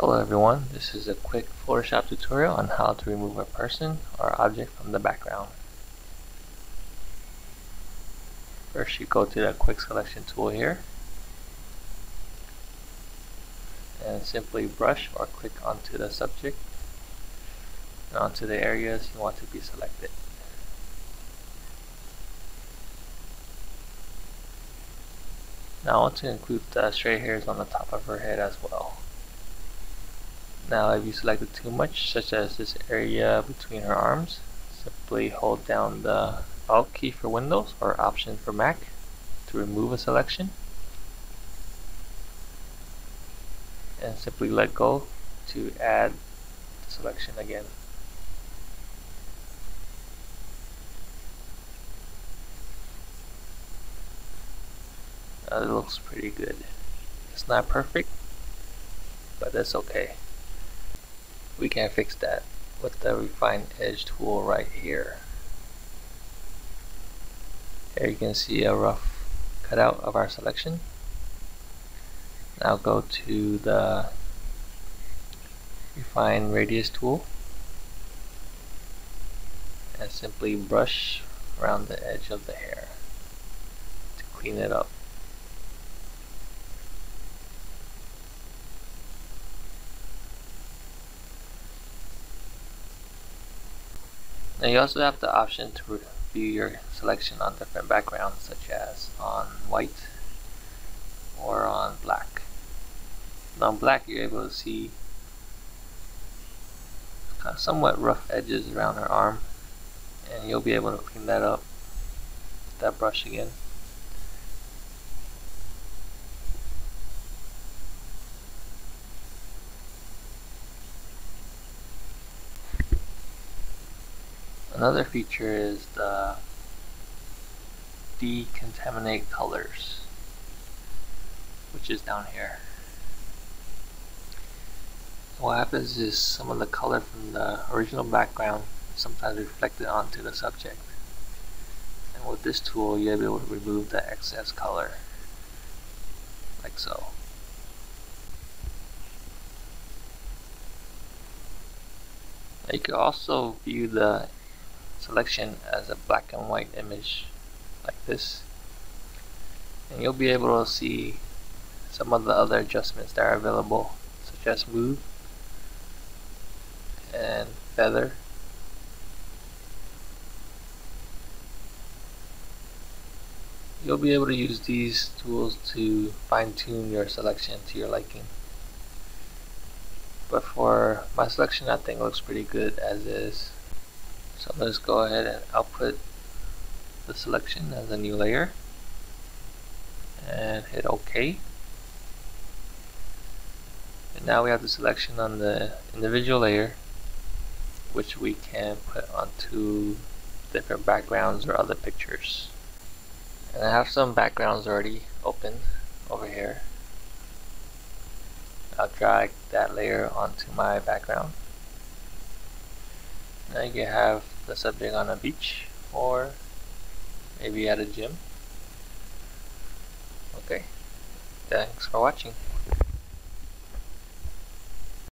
Hello everyone, this is a quick Photoshop tutorial on how to remove a person or object from the background. First you go to the quick selection tool here and simply brush or click onto the subject and onto the areas you want to be selected. Now I want to include the stray hairs on the top of her head as well. Now if you selected too much, such as this area between her arms, simply hold down the Alt key for Windows or Option for Mac to remove a selection, and simply let go to add the selection again. It looks pretty good. It's not perfect, but that's okay. We can fix that with the Refine Edge tool right here. Here you can see a rough cutout of our selection. Now go to the Refine Radius tool and simply brush around the edge of the hair to clean it up. Now you also have the option to view your selection on different backgrounds, such as on white or on black. And on black you're able to see kind of somewhat rough edges around her arm, and you'll be able to clean that up with that brush again. Another feature is the decontaminate colors, which is down here. What happens is some of the color from the original background is sometimes reflected onto the subject. And with this tool, you'll be able to remove the excess color, like so. You can also view the selection as a black and white image like this, and you'll be able to see some of the other adjustments that are available, such as smooth and feather. You'll be able to use these tools to fine-tune your selection to your liking, but for my selection I think it looks pretty good as is. So let's go ahead and output the selection as a new layer and hit OK. And now we have the selection on the individual layer, which we can put onto different backgrounds or other pictures. And I have some backgrounds already open over here. I'll drag that layer onto my background. Now you can have the subject on a beach or maybe at a gym. Okay, thanks for watching.